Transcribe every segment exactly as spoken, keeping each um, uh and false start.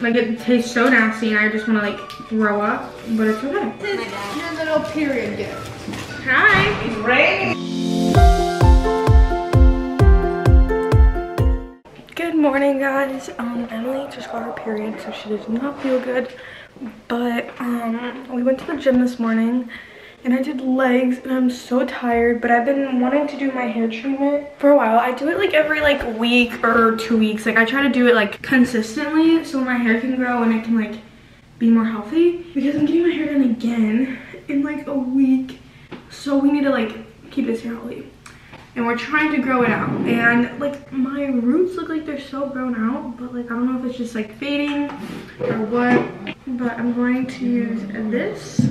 Like, it tastes so nasty and I just want to like throw up, but it's okay. This is your little period gift. Hi. It's raining. Good morning, guys. Um, Emily just got her period, so she does not feel good. But um, we went to the gym this morning and I did legs and I'm so tired, but I've been wanting to do my hair treatment for a while. I do it like every like week or two weeks. Like I try to do it like consistently so my hair can grow and it can like be more healthy, because I'm getting my hair done again in like a week. So we need to like keep this hair healthy. And we're trying to grow it out. And like my roots look like they're so grown out, but like I don't know if it's just like fading or what. But I'm going to use this.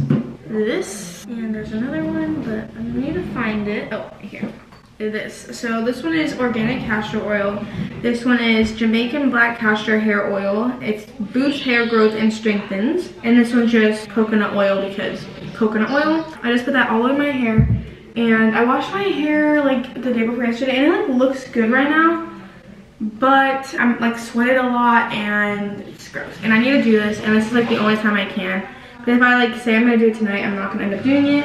This and there's another one, but I need to find it. Oh, here. This. So this one is organic castor oil. This one is Jamaican black castor hair oil. It boosts hair growth and strengthens. And this one's just coconut oil, because coconut oil. I just put that all in my hair, and I washed my hair like the day before yesterday, and it like looks good right now. But I'm like sweated a lot and it's gross. And I need to do this, and this is like the only time I can. If I like say I'm gonna do it tonight, I'm not gonna end up doing it.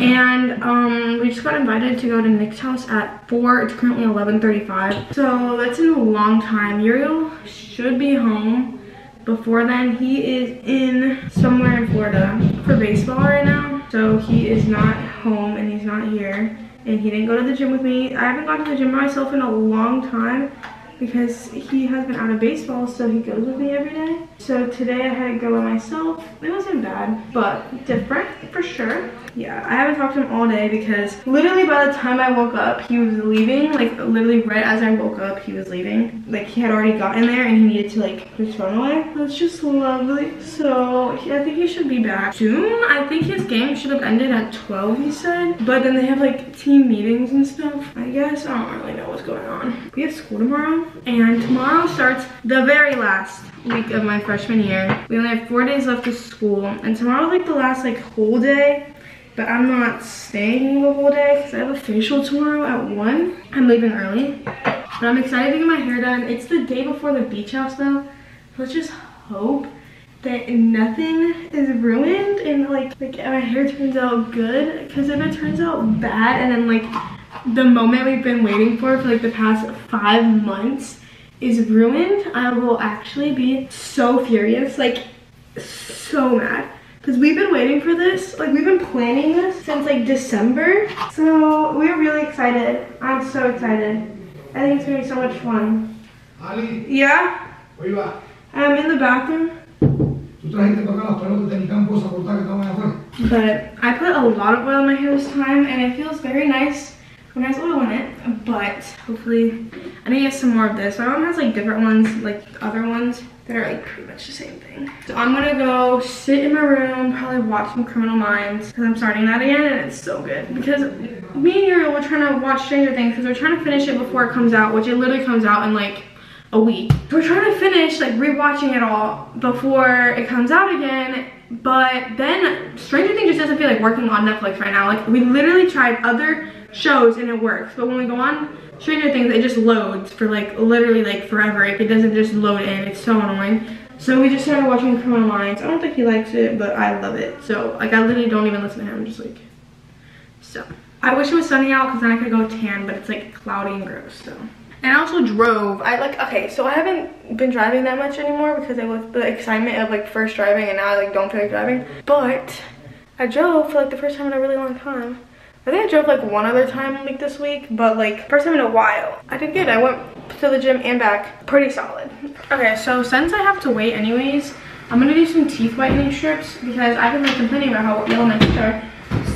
And um, we just got invited to go to Nick's house at four. It's currently eleven thirty-five, so that's in a long time. Uriel should be home before then. He is in somewhere in Florida for baseball right now, so he is not home and he's not here. And he didn't go to the gym with me. I haven't gone to the gym myself in a long time, because he has been out of baseball, so he goes with me every day. So today I had to go by myself. It wasn't bad, but different for sure. Yeah, I haven't talked to him all day, because literally by the time I woke up, he was leaving. Like literally right as I woke up, he was leaving. Like he had already gotten there and he needed to like just run away. That's just lovely. So yeah, I think he should be back soon. I think his game should have ended at twelve, he said. But then they have like team meetings and stuff. I guess I don't really know what's going on. We have school tomorrow. And tomorrow starts the very last week of my freshman year. We only have four days left of school, and tomorrow's like the last like whole day. But I'm not staying the whole day because I have a facial tomorrow at one. I'm leaving early, but I'm excited to get my hair done. It's the day before the beach house though. Let's just hope that nothing is ruined and like like my hair turns out good. Because if it turns out bad and then like the moment we've been waiting for for like the past five months is ruined, I will actually be so furious, like so mad, because we've been waiting for this. Like we've been planning this since like December, so we're really excited. I'm so excited. I think it's gonna be so much fun. Ali, yeah, where you at? I'm in the bathroom. But I put a lot of oil in my hair this time, and it feels very nice. When I oil in it, but hopefully I need to get some more of this. My mom has like different ones, like other ones that are like pretty much the same thing. So I'm gonna go sit in my room, probably watch some Criminal Minds, because I'm starting that again and it's so good. Because me and Uriel were trying to watch Stranger Things, because we're trying to finish it before it comes out, which it literally comes out in like a week. We're trying to finish like rewatching it all before it comes out again. But then Stranger Things just doesn't feel like working on Netflix right now. Like we literally tried other shows and it works, but when we go on Stranger Things, it just loads for like literally like forever. It doesn't just load in. It's so annoying. So we just started watching Criminal Minds. I don't think he likes it, but I love it. So like I literally don't even listen to him. I'm just like, so I wish it was sunny out, because then I could go tan, but it's like cloudy and gross. So, and I also drove. I like okay, so I haven't been driving that much anymore, because I was the excitement of like first driving, and now I like don't feel like driving. But I drove for like the first time in a really long time. I think I drove like one other time like this week, but like first time in a while. I did good. I went to the gym and back. Pretty solid. Okay, so since I have to wait anyways, I'm gonna do some teeth whitening strips, because I've been like complaining about how little my teeth are.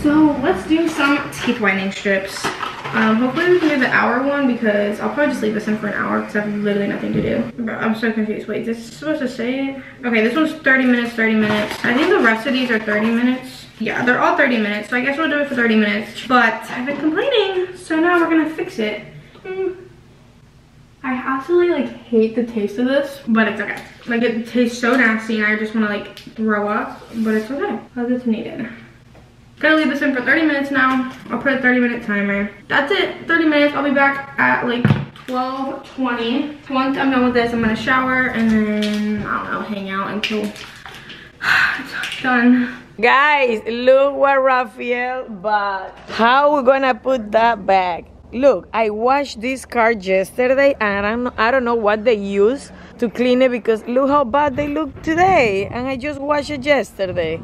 So let's do some teeth whitening strips. Um, hopefully we can do the hour one, because I'll probably just leave this in for an hour, because I have literally nothing to do. Bro, I'm so confused. Wait, this is supposed to say? Okay, this one's thirty minutes, thirty minutes. I think the rest of these are thirty minutes. Yeah, they're all thirty minutes, so I guess we'll do it for thirty minutes. But I've been complaining, so now we're gonna fix it. Mm. I absolutely like hate the taste of this, but it's okay. Like it tastes so nasty and I just wanna like throw up, but it's okay, as it's needed. Gotta leave this in for thirty minutes now. I'll put a thirty minute timer. That's it, thirty minutes. I'll be back at like twelve twenty. So once I'm done with this, I'm gonna shower and then, I don't know, hang out until it's done. Guys, look what Rafael bought. How we gonna put that back? Look, I washed this car yesterday and I don't, I don't know what they use to clean it because look how bad they look today. And I just washed it yesterday.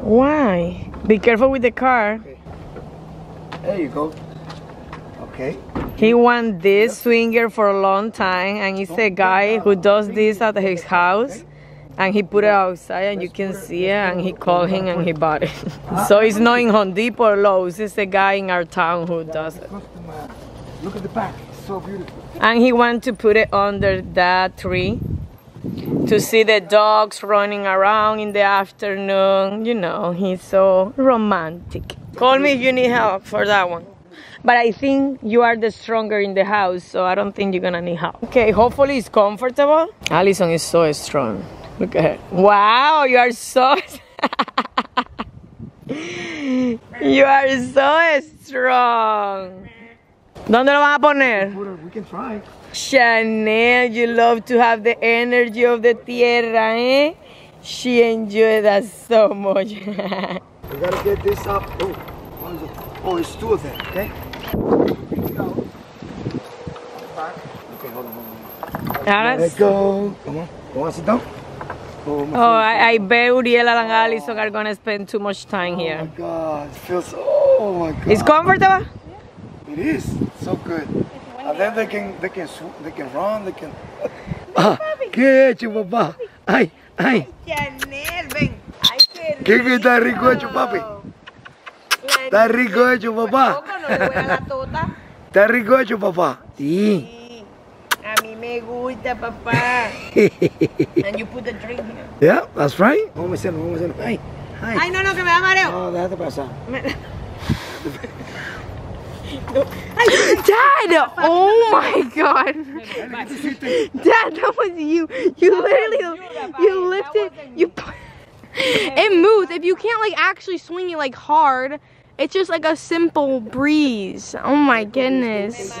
Why? Be careful with the car. Okay. There you go. Okay. He won this yeah. swinger for a long time and it's a guy who does this at his house. And he put it outside and you can see it and he called him and he bought it. So it's not in Home Depot or Lowe's, it's a guy in our town who does it. Look at the back, it's so beautiful. And he wanted to put it under that tree to see the dogs running around in the afternoon. You know, he's so romantic. Call me if you need help for that one. But I think you are the stronger in the house, so I don't think you're gonna need help. Okay, hopefully it's comfortable. Allison is so strong. Look at her. Wow, you are so... you are so strong. ¿Dónde lo van a poner? We can try. Chanel, you love to have the energy of the tierra, eh? She enjoyed that so much. We gotta get this up. Oh, oh, it's two of them, okay? Here we go. Okay, hold on, hold on. There we go. Come on. You wanna sit down? Oh, oh I, I bet Uriel and Allison are gonna spend too much time oh here. Oh my god, it feels oh my god. It's comfortable? Yeah. It is. It's so good. It's and then they can they can swoop, they can run, they can ah, ¿Qué he hecho, papá? Ay, ay. Chanel, ven. Ay, qué rico. ¿Qué está rico hecho, papi? Está rico hecho, papá. Está rico hecho, papá. Sí. A mí me gusta, papá. And you put the drink here. Yeah, that's right. Vamos a hacer, vamos a hacer. Ay, ay. Ay, no, no, que me da mareo. No, déjate pasar. Dad, oh my god. Dad, that was you. You literally, you lifted, you put, it moves. If you can't like actually swing it like hard, it's just like a simple breeze. Oh my goodness.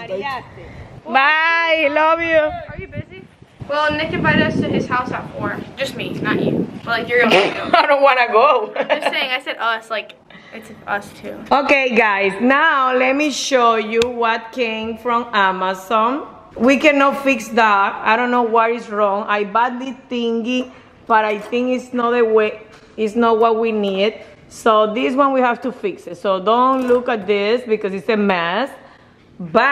Bye, love you. Are you busy? Well, Nick invited us to his house at four. Just me, not you. But like you're gonna go. I don't wanna go. Just saying, I said us, like it's us too. Okay guys, now let me show you what came from Amazon. We cannot fix that. I don't know what is wrong. I bought the thingy, but I think it's not the way, it's not what we need. So this one we have to fix it. So don't look at this because it's a mess. But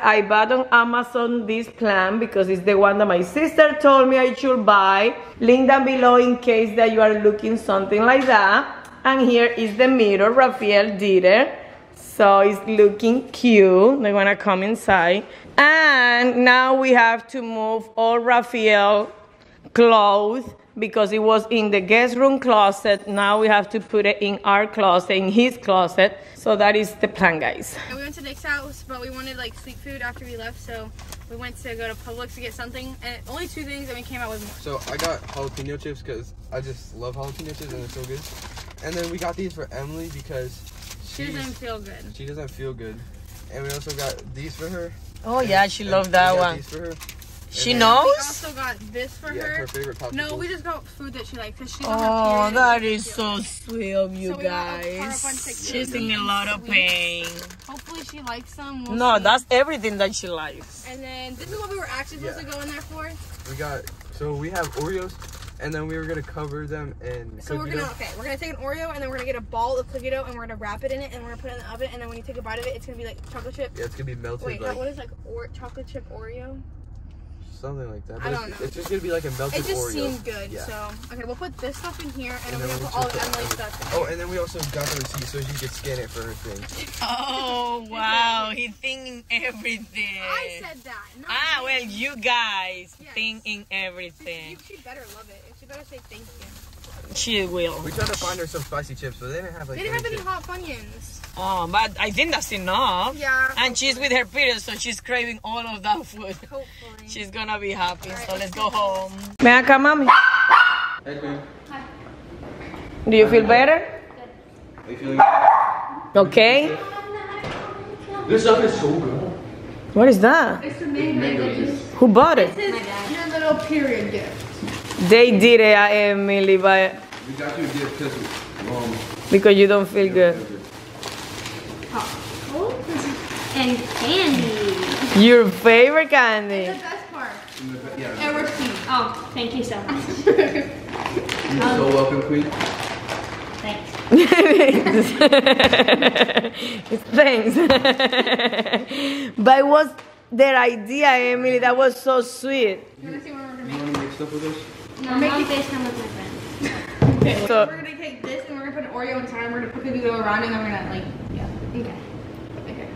I bought on Amazon this plant because it's the one that my sister told me I should buy. Link down below in case that you are looking something like that. And here is the mirror, Rafael did it. So it's looking cute. They're gonna come inside. And now we have to move all Rafael clothes because it was in the guest room closet. Now we have to put it in our closet, in his closet. So that is the plan, guys. We went to Nick's house, but we wanted like sweet food after we left, so we went to go to Publix to get something, and only two things, and we came out with more. So I got jalapeno chips because I just love jalapeno chips and they're so good. And then we got these for Emily because she doesn't feel good. She doesn't feel good. And we also got these for her. Oh and, yeah, she loved that one. These for her. She and knows? We also got this for yeah, her. her favorite popsicles. No, we just got food that she likes. She oh, that is so sweet of you so guys. She's in a lot of pain. Hopefully she likes them. We'll no, see. That's everything that she likes. And then this is what we were actually supposed yeah. to go in there for. We got, so we have Oreos. And then we were gonna cover them in. So we're gonna dough. okay, we're gonna take an Oreo and then we're gonna get a ball of cookie dough and we're gonna wrap it in it and we're gonna put it in the oven and then when you take a bite of it, it's gonna be like chocolate chip. Yeah, it's gonna be melted. Wait, like, what is like or chocolate chip Oreo? Something like that. But I don't it's, know. It's just gonna be like a melted Oreo. It just Oreo. seemed good. Yeah. So okay, we'll put this stuff in here, and, and then, then we'll put all the Emily's stuff. In. Oh, and then we also got the receipt so you could scan it for her thing. Oh wow, he's thinking everything. I said that. Not ah, me. Well, you guys yes. thinking everything. You, she better love it. She better say thank you. She will. We tried to find her some spicy chips, but they didn't have like. They didn't have any hot Funyuns. Oh, but I think that's enough. Yeah. And she's with her period, so she's craving all of that food. Hopefully. She's gonna be happy, right, so let's go home. May I come, mommy? Hey, babe. Hi. Do you feel better? Good. Are you feeling okay? This stuff is so good. What is that? It's a mango juice. Who bought it? This is your little period gift. They did it at Emily, but... We got you a gift because um, Because you don't feel good. Popsicle and candy. Your favorite candy. That's the best part. Yeah. And we're clean. Oh, thank you so much. You're um, so welcome, Queen. Thanks. Thanks. But it was their idea, Emily. That was so sweet. You want to see what we're going to make? You want to make stuff with us? No, I'm making this one with my friends. Okay, so we're going to take this and we're going to put an Oreo inside and we're going to quickly go around and we're going to, like, yeah. Okay. Okay.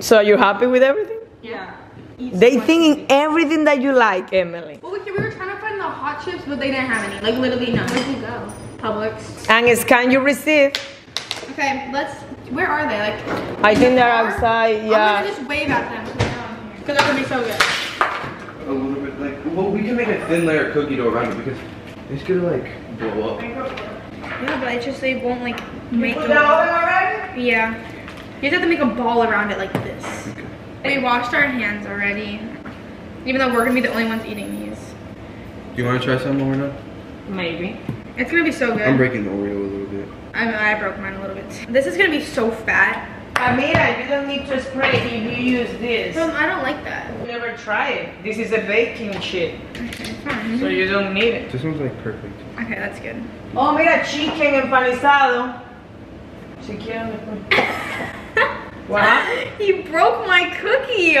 So you're happy with everything? Yeah. They thinking everything that you like, Emily. Well, we were trying to find the hot chips, but they didn't have any. Like, literally none. Where'd you go? Publix. And scan your receipt. Okay, let's. Where are they? Like, I think they're outside. Yeah. I'm gonna just wave at them because they're gonna be so good. A little bit like, well, we can make a thin layer of cookie dough around it because it's gonna like blow up. Yeah, but I just they won't like make. You put it all in already? Yeah. You just have to make a ball around it like this. Okay. We washed our hands already, even though we're gonna be the only ones eating these. Do you want to try some more or not? Maybe. It's gonna be so good. I'm breaking the Oreo a little bit. I, I broke mine a little bit too. This is gonna be so fat. Amira, you don't need to spray if you use this. Mom, I don't like that. You never try it. This is a baking sheet. Okay, fine. So you don't need it. This one's like perfect. Okay, that's good. Oh, mira, chicken empanizado. Chicken empanizado. What? You broke my cookie.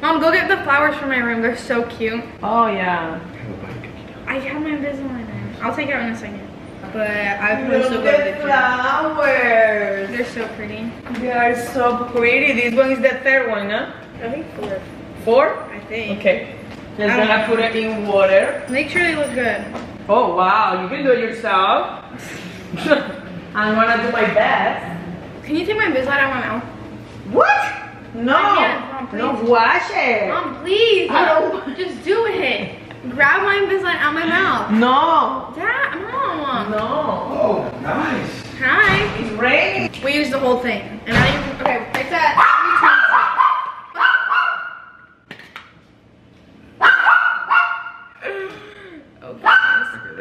Mom, go get the flowers from my room. They're so cute. Oh, yeah. I have my Invisalign in. I'll take it out in a second. But I feel so good with the flowers. They're so pretty. They are so pretty. This one is the third one, huh? I think four. Four? I think. Okay. Just gonna put it in water. Make sure they look good. Oh wow, you can do it yourself. I'm gonna do my best. Can you take my Invisalign out of my mouth? What? No. Mom, no, wash it. Mom, please. I don't. Just do it. Grab my Invisalign out of my mouth. No. Dad, Mom. No. Oh, nice. Hi. It's raining. We used the whole thing. And I even, okay, fix that. Okay.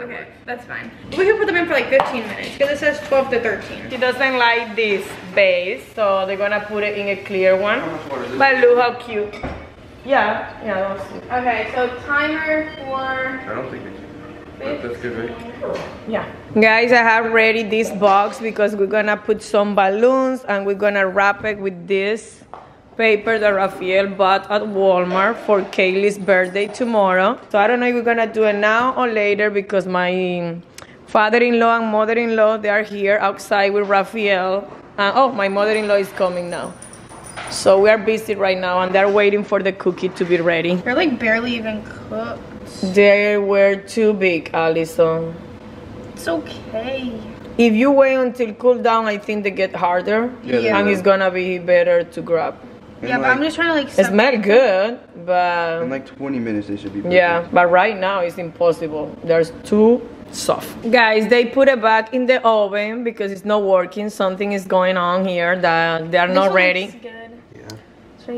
Okay, that's fine. We can put them in for like fifteen minutes because it says twelve to thirteen. She doesn't like this base, so they're gonna put it in a clear one. But look how cute. Yeah, yeah, that was okay, so timer for... I don't think it's... That, that's good, right? Yeah. Guys, I have ready this box because we're gonna put some balloons and we're gonna wrap it with this paper that Rafael bought at Walmart for Kaylee's birthday tomorrow. So I don't know if we're gonna do it now or later because my father-in-law and mother-in-law, they are here outside with Rafael. Uh, oh, my mother-in-law is coming now. So we are busy right now and they're waiting for the cookie to be ready. They're like barely even cooked. They were too big, Allison. It's okay. If you wait until cool down, I think they get harder. Yeah. And it's gonna be better to grab. Yeah, like, but I'm just trying to like separate. It smells good, but... In like twenty minutes they should be perfect. Yeah, but right now it's impossible. There's too soft. Guys, they put it back in the oven because it's not working. Something is going on here that they are this not ready.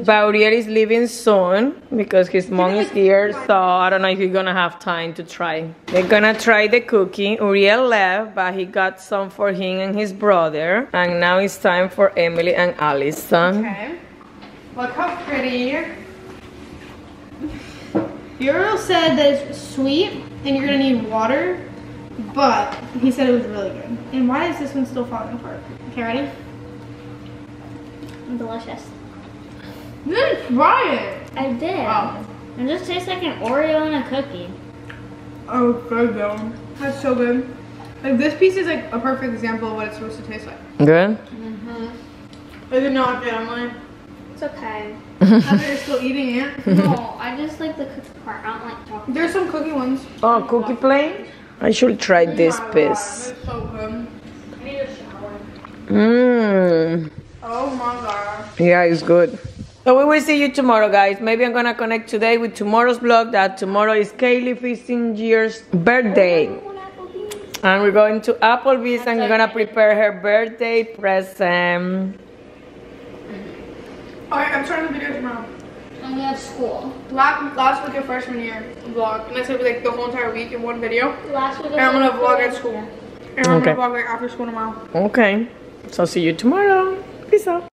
But Uriel is leaving soon because his mom is here, so I don't know if he's gonna have time to try. They're gonna try the cookie. Uriel left, but he got some for him and his brother. And now it's time for Emily and Allison. Okay. Look how pretty. Uriel said that it's sweet and you're gonna need water, but he said it was really good. And why is this one still falling apart? Okay, ready? Delicious. You didn't try it! I did. Wow. It just tastes like an Oreo and a cookie. Oh, good though. That's so good. Like this piece is like a perfect example of what it's supposed to taste like. Good? Mm-hmm. I did not get it, Emily. It's okay. I thought you're still eating it. No, I just like the cookie part. I don't like chocolate. There's some cookie ones. Oh, cookie plain? I should try oh, this piece. It's so good. I need a shower. Mmm. Oh my god. Yeah, it's good. So we will see you tomorrow, guys. Maybe I'm gonna connect today with tomorrow's vlog. That tomorrow is Kaylee's fifteen years birthday, and we're going to Applebee's and we're gonna prepare her birthday present. Alright, I'm starting the video tomorrow. And we have school. Last, last week of freshman year vlog. And that's going to be like the whole entire week in one video. Last week. And I'm going to vlog at school. And I'm okay. going to vlog like after school tomorrow. Okay. So I'll see you tomorrow. Peace out.